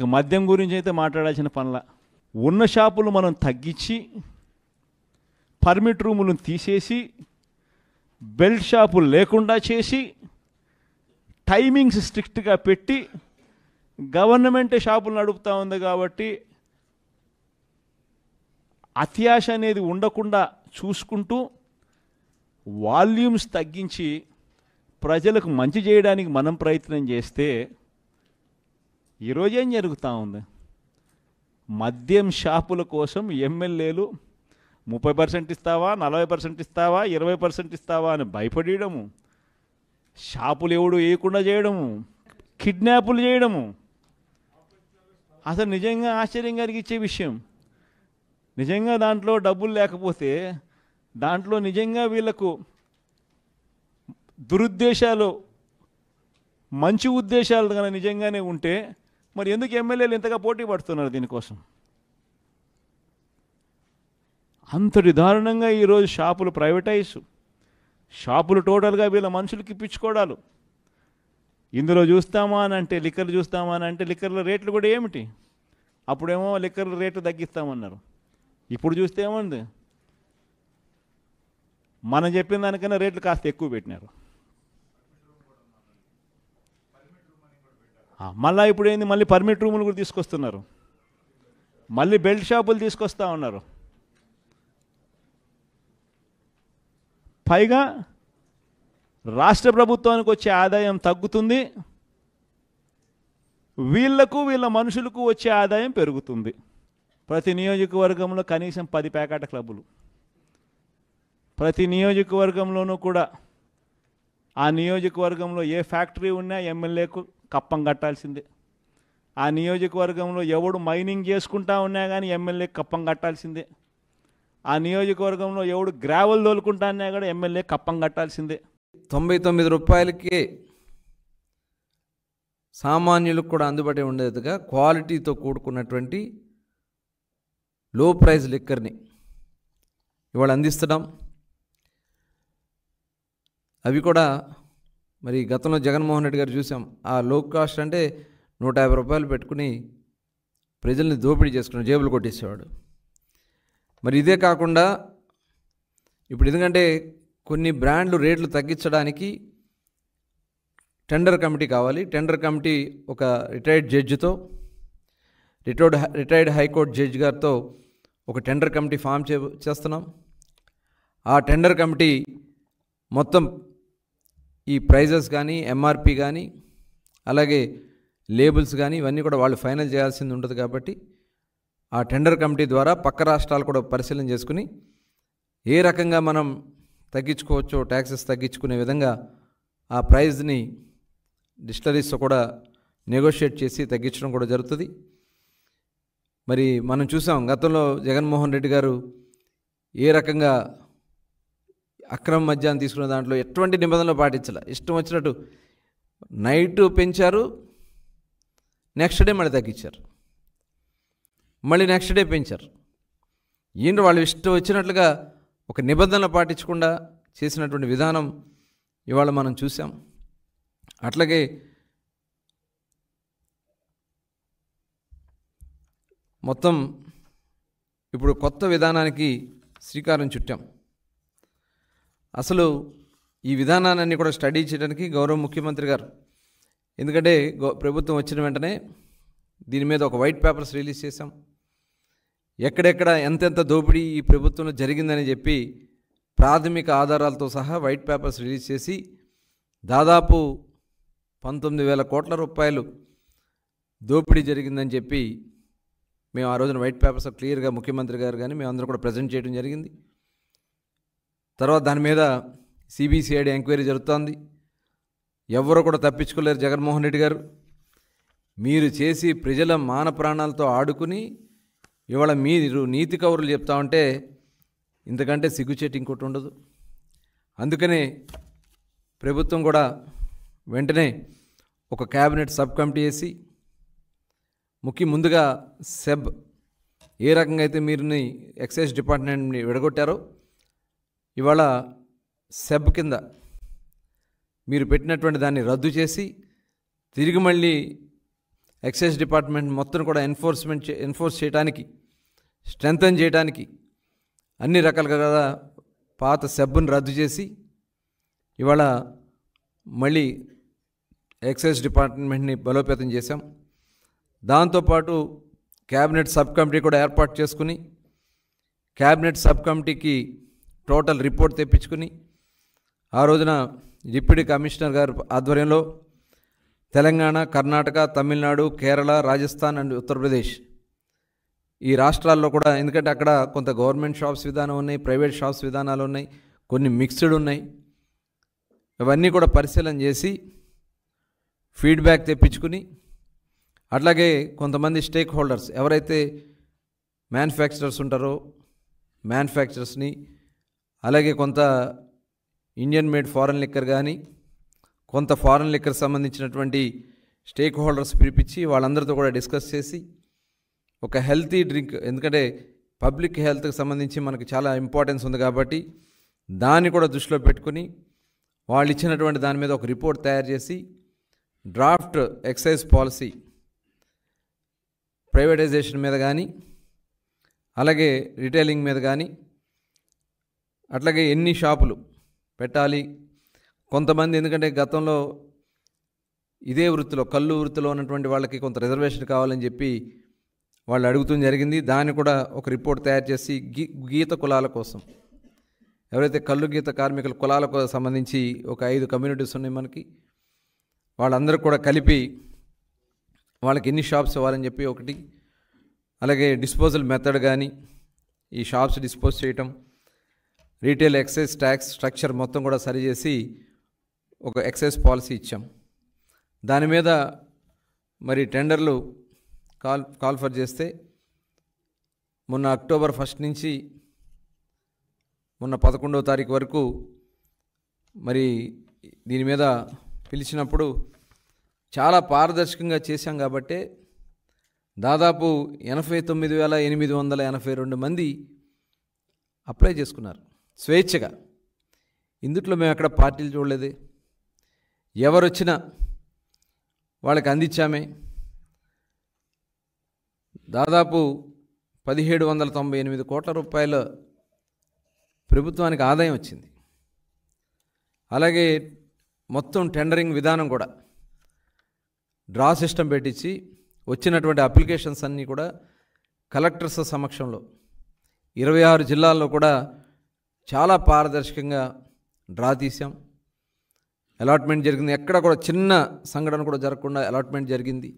ఇక మద్యం గురించి అయితే మాట్లాడాల్సిన పనిలా. ఉన్న షాపులు మనం తగ్గించి పర్మిట్ రూములను తీసేసి బెల్ట్ షాపులు లేకుండా చేసి టైమింగ్స్ స్ట్రిక్ట్గా పెట్టి గవర్నమెంట్ షాపులు నడుపుతూ ఉంది కాబట్టి అత్యాశ అనేది ఉండకుండా చూసుకుంటూ వాల్యూమ్స్ తగ్గించి ప్రజలకు మంచి చేయడానికి మనం ప్రయత్నం చేస్తే ఈరోజేం జరుగుతూ ఉంది? మద్యం షాపుల కోసం ఎమ్మెల్యేలు 30% ఇస్తావా, 40% ఇస్తావా, 20% ఇస్తావా అని భయపడేయడము, షాపులు ఎవడు వేయకుండా చేయడము, కిడ్నాపులు చేయడము, అసలు నిజంగా ఆశ్చర్యం కలిగించే విషయం. నిజంగా దాంట్లో డబ్బులు లేకపోతే దాంట్లో నిజంగా వీళ్ళకు దురుద్దేశాలు, మంచి ఉద్దేశాలు కానీ నిజంగానే ఉంటే మరి ఎందుకు ఎమ్మెల్యేలు ఇంతగా పోటీ పడుతున్నారు దీనికోసం? అంతటి దారుణంగా ఈరోజు షాపులు ప్రైవేటైజ్, షాపులు టోటల్గా వీళ్ళ మనుషులకి ఇప్పించుకోవడాలు. ఇందులో చూస్తామా అని అంటే లిక్కర్లు, చూస్తామా అని అంటే లిక్కర్ల రేట్లు కూడా ఏమిటి? అప్పుడేమో లిక్కర్ల రేట్లు తగ్గిస్తామన్నారు, ఇప్పుడు చూస్తే ఏముంది, మనం చెప్పిన దానికన్నా రేట్లు కాస్త ఎక్కువ పెట్టినారు. మళ్ళీ ఇప్పుడు ఏంది, మళ్ళీ పర్మిట్ రూములు కూడా తీసుకొస్తున్నారు, మళ్ళీ బెల్ట్ షాపులు తీసుకొస్తూ ఉన్నారు. పైగా రాష్ట్ర ప్రభుత్వానికి వచ్చే ఆదాయం తగ్గుతుంది, వీళ్లకు వీళ్ళ మనుషులకు వచ్చే ఆదాయం పెరుగుతుంది. ప్రతి నియోజకవర్గంలో కనీసం 10 ప్యాకెట్ క్లబ్బులు, ప్రతి నియోజకవర్గంలోనూ కూడా ఆ నియోజకవర్గంలో ఏ ఫ్యాక్టరీ ఉన్నా ఎమ్మెల్యేకు కప్పం కట్టాల్సిందే, ఆ నియోజకవర్గంలో ఎవడు మైనింగ్ చేసుకుంటా ఉన్నా కానీ ఎమ్మెల్యేకి కప్పం కట్టాల్సిందే, ఆ నియోజకవర్గంలో ఎవడు గ్రావెల్ తోలుకుంటా ఉన్నా కూడా ఎమ్మెల్యే కప్పం కట్టాల్సిందే. 99 రూపాయలకి సామాన్యులకు కూడా అందుబాటు ఉండేదిగా క్వాలిటీతో కూడుకున్నటువంటి లో ప్రైజ్ లిక్కర్ని ఇవాళ అందిస్తున్నాం. అవి కూడా మరి గతంలో జగన్మోహన్ రెడ్డి గారు చూసాం, ఆ లో కాస్ట్ అంటే 150 రూపాయలు పెట్టుకుని ప్రజల్ని దోపిడీ చేసుకుని జేబులు కొట్టేసేవాడు. మరి ఇదే కాకుండా ఇప్పుడు ఎందుకంటే కొన్ని బ్రాండ్లు రేట్లు తగ్గించడానికి టెండర్ కమిటీ కావాలి, టెండర్ కమిటీ ఒక రిటైర్డ్ జడ్జితో, రిటైర్డ్ హైకోర్టు జడ్జి గారితో ఒక టెండర్ కమిటీ ఫామ్ చేస్తున్నాం. ఆ టెండర్ కమిటీ మొత్తం ఈ ప్రైజెస్ కానీ, ఎంఆర్పి కానీ, అలాగే లేబుల్స్ కానీ ఇవన్నీ కూడా వాళ్ళు ఫైనల్ చేయాల్సింది ఉంటుంది. కాబట్టి ఆ టెండర్ కమిటీ ద్వారా పక్క రాష్ట్రాలు కూడా పరిశీలన చేసుకుని ఏ రకంగా మనం తగ్గించుకోవచ్చో, ట్యాక్సెస్ తగ్గించుకునే విధంగా ఆ ప్రైజ్ని డిస్టరీస్తో కూడా నెగోషియేట్ చేసి తగ్గించడం కూడా జరుగుతుంది. మరి మనం చూసాం గతంలో జగన్మోహన్ రెడ్డి గారు ఏ రకంగా అక్రమ మద్యాన్ని తీసుకునే దాంట్లో ఎటువంటి నిబంధనలు పాటించాల, ఇష్టం వచ్చినట్టు నైట్ పెంచారు, నెక్స్ట్ డే మళ్ళీ తగ్గించారు, మళ్ళీ నెక్స్ట్ డే పెంచారు. ఏంటో వాళ్ళు ఇష్టం వచ్చినట్లుగా ఒక నిబంధనలు పాటించకుండా చేసినటువంటి విధానం ఇవాళ మనం చూసాం. అట్లాగే మొత్తం ఇప్పుడు కొత్త విధానానికి శ్రీకారం చుట్టాం. అసలు ఈ విధానాన్ని కూడా స్టడీ చేయడానికి గౌరవ ముఖ్యమంత్రి గారు, ఎందుకంటే ప్రభుత్వం వచ్చిన వెంటనే దీని మీద ఒక వైట్ పేపర్స్ రిలీజ్ చేశాం. ఎక్కడెక్కడ ఎంతెంత దోపిడీ ఈ ప్రభుత్వంలో జరిగిందని చెప్పి ప్రాథమిక ఆధారాలతో సహా వైట్ పేపర్స్ రిలీజ్ చేసి దాదాపు 19,000 కోట్ల రూపాయలు దోపిడీ జరిగిందని చెప్పి మేము ఆ రోజున వైట్ పేపర్స్ క్లియర్గా ముఖ్యమంత్రి గారు కానీ మేమందరం కూడా ప్రజెంట్ చేయడం జరిగింది. తర్వాత దాని మీద సిబిసిఐడి ఎంక్వైరీ జరుగుతోంది. ఎవరు కూడా తప్పించుకోలేరు జగన్మోహన్ రెడ్డి గారు, మీరు చేసి ప్రజల మాన ప్రాణాలతో ఆడుకుని ఇవాళ మీరు నీతి కౌరులు చెప్తా ఉంటే ఇంతకంటే సిగ్గుచేటు ఇంకోటి ఉండదు. అందుకనే ప్రభుత్వం కూడా వెంటనే ఒక క్యాబినెట్ సబ్ కమిటీ వేసి ముందుగా సెబ్ ఏ రకంగా అయితే మీరు ఎక్సైజ్ డిపార్ట్మెంట్ని విడగొట్టారో ఇవాళ సెబ్ కింద మీరు పెట్టినటువంటి దాన్ని రద్దు చేసి తిరిగి మళ్ళీ एक्सैज डिपार्टमेंट मोत्तम एनफोर्स स्ट्रेंथन चेयడానికి అన్ని రకాలుగా పాత సబ్బును రద్దు చేసి ఇవాళ మళ్ళీ ఎక్సైజ్ డిపార్ట్మెంట్ ని బలోపేతం చేశాం। దాంతో పాటు క్యాబినెట్ సబ్ కమిటీ కూడా ఏర్పాటు చేసుకుని క్యాబినెట్ సబ్ కమిటీకి టోటల్ రిపోర్ట్ తెప్పించుకుని ఆ రోజున డిప్యూటీ కమిషనర్ గారి ఆధ్వర్యంలో తెలంగాణ, కర్ణాటక, తమిళనాడు, కేరళ, రాజస్థాన్ అండ్ ఉత్తరప్రదేశ్ ఈ రాష్ట్రాల్లో కూడా ఎందుకంటే అక్కడ కొంత గవర్నమెంట్ షాప్స్ విధానం ఉన్నాయి, ప్రైవేట్ షాప్స్ విధానాలు ఉన్నాయి, కొన్ని మిక్స్డ్ ఉన్నాయి, అవన్నీ కూడా పరిశీలన చేసి ఫీడ్బ్యాక్ తెప్పించుకుని అట్లాగే కొంతమంది స్టేక్ హోల్డర్స్ ఎవరైతే మ్యానుఫ్యాక్చరర్స్ ఉంటారో మ్యానుఫ్యాక్చరర్స్ని అలాగే కొంత ఇండియన్ మేడ్ ఫారెన్ లిక్కర్ కానీ కొంత ఫారెన్ లిక్కర్ సంబంధించినటువంటి స్టేక్ హోల్డర్స్ పిలిపించి వాళ్ళందరితో కూడా డిస్కస్ చేసి ఒక హెల్తీ డ్రింక్ ఎందుకంటే పబ్లిక్ హెల్త్కి సంబంధించి మనకు చాలా ఇంపార్టెన్స్ ఉంది కాబట్టి దాన్ని కూడా దృష్టిలో పెట్టుకుని వాళ్ళు ఇచ్చినటువంటి దాని మీద ఒక రిపోర్ట్ తయారు చేసి డ్రాఫ్ట్ ఎక్సైజ్ పాలసీ ప్రైవేటైజేషన్ మీద కానీ అలాగే రిటైలింగ్ మీద కానీ అట్లాగే ఎన్ని షాపులు పెట్టాలి। కొంతమంది ఎందుకంటే గతంలో ఇదే వృత్తిలో కళ్ళు వృత్తిలో ఉన్నటువంటి వాళ్ళకి కొంత రిజర్వేషన్ కావాలని చెప్పి వాళ్ళు అడుగుతూ జరిగింది। దాన్ని కూడా ఒక రిపోర్ట్ తయారు చేసి గీత కులాల కోసం ఎవరైతే కళ్ళు గీత కార్మికుల కులాలకు సంబంధించి ఒక 5 కమ్యూనిటీస్ ఉన్నాయి మనకి, వాళ్ళందరూ కూడా కలిపి వాళ్ళకి ఎన్ని షాప్స్ ఇవ్వాలని చెప్పి ఒకటి, అలాగే డిస్పోజల్ మెథడ్ కానీ ఈ షాప్స్ డిస్పోజ్ చేయటం, రీటైల్ ఎక్సైజ్ ట్యాక్స్ స్ట్రక్చర్ మొత్తం కూడా సరిచేసి ఒక ఎక్సైజ్ పాలసీ ఇచ్చాం। దాని మీద మరి టెండర్లు కాల్ఫర్ చేస్తే మొన్న అక్టోబర్ 1 నుంచి మొన్న 11వ తారీఖు వరకు మరి దీని మీద పిలిచినప్పుడు చాలా పారదర్శకంగా చేశాం కాబట్టి దాదాపు 89,882 మంది అప్లై చేసుకున్నారు స్వేచ్ఛగా। ఇందుట్లో మేము అక్కడ పార్టీలు చూడలేదే, ఎవరు వచ్చినా వాళ్ళకి అందించామే। దాదాపు 1,798 కోట్ల రూపాయల ప్రభుత్వానికి ఆదాయం వచ్చింది। అలాగే మొత్తం టెండరింగ్ విధానం కూడా డ్రా సిస్టమ్ పెట్టించి వచ్చినటువంటి అప్లికేషన్స్ అన్నీ కూడా కలెక్టర్స్ సమక్షంలో 26 జిల్లాల్లో కూడా చాలా పారదర్శకంగా డ్రా తీసాం। అలాట్మెంట్ జరిగింది, ఎక్కడ కూడా చిన్న సంఘటన కూడా జరగకుండా అలాట్మెంట్ జరిగింది।